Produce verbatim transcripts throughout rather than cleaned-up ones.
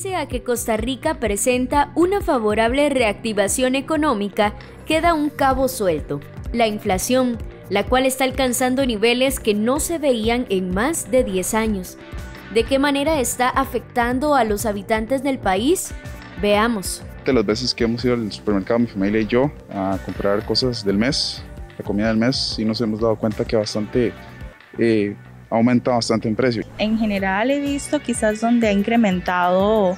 Pese a que Costa Rica presenta una favorable reactivación económica, queda un cabo suelto: la inflación, la cual está alcanzando niveles que no se veían en más de diez años. ¿De qué manera está afectando a los habitantes del país? Veamos. De las veces que hemos ido al supermercado, mi familia y yo, a comprar cosas del mes, la comida del mes, y nos hemos dado cuenta que bastante eh, aumenta bastante en precio. En general he visto quizás donde ha incrementado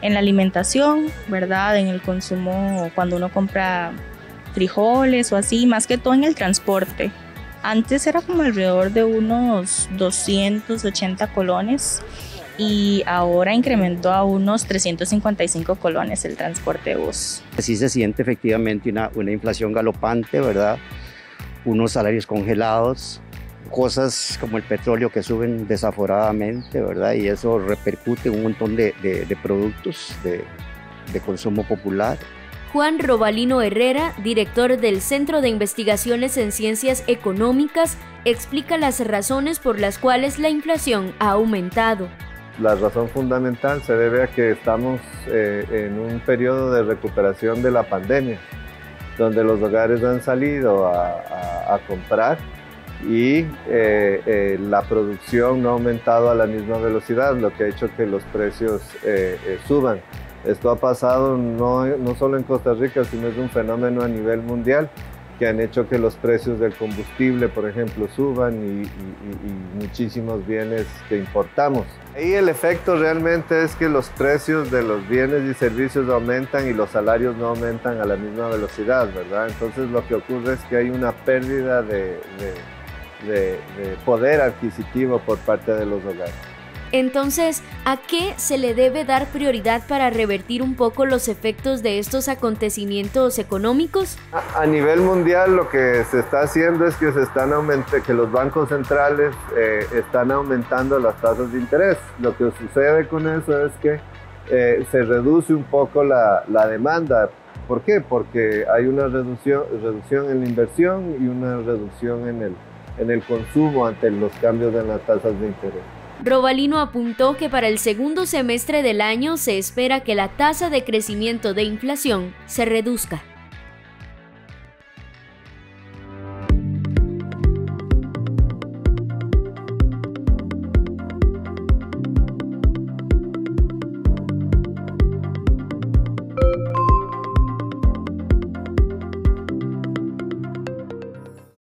en la alimentación, ¿verdad? En el consumo cuando uno compra frijoles o así, más que todo en el transporte. Antes era como alrededor de unos doscientos ochenta colones y ahora incrementó a unos trescientos cincuenta y cinco colones el transporte de bus. Así se siente efectivamente una, una inflación galopante, ¿verdad? Unos salarios congelados, cosas como el petróleo que suben desaforadamente, ¿verdad? Y eso repercute en un montón de, de, de productos de, de consumo popular. Juan Robalino Herrera, director del Centro de Investigaciones en Ciencias Económicas, explica las razones por las cuales la inflación ha aumentado. La razón fundamental se debe a que estamos eh, en un periodo de recuperación de la pandemia, donde los hogares han salido a, a, a comprar y eh, eh, la producción no ha aumentado a la misma velocidad, lo que ha hecho que los precios eh, eh, suban. Esto ha pasado no, no solo en Costa Rica, sino es un fenómeno a nivel mundial que han hecho que los precios del combustible, por ejemplo, suban y, y, y muchísimos bienes que importamos. Y el efecto realmente es que los precios de los bienes y servicios aumentan y los salarios no aumentan a la misma velocidad, ¿verdad? Entonces lo que ocurre es que hay una pérdida de, de, de, de poder adquisitivo por parte de los hogares. Entonces, ¿a qué se le debe dar prioridad para revertir un poco los efectos de estos acontecimientos económicos? A nivel mundial lo que se está haciendo es que, se están aumentando, que los bancos centrales eh, están aumentando las tasas de interés. Lo que sucede con eso es que eh, se reduce un poco la, la demanda. ¿Por qué? Porque hay una reducción, reducción en la inversión y una reducción en el, en el consumo ante los cambios en las tasas de interés. Robalino apuntó que para el segundo semestre del año se espera que la tasa de crecimiento de inflación se reduzca.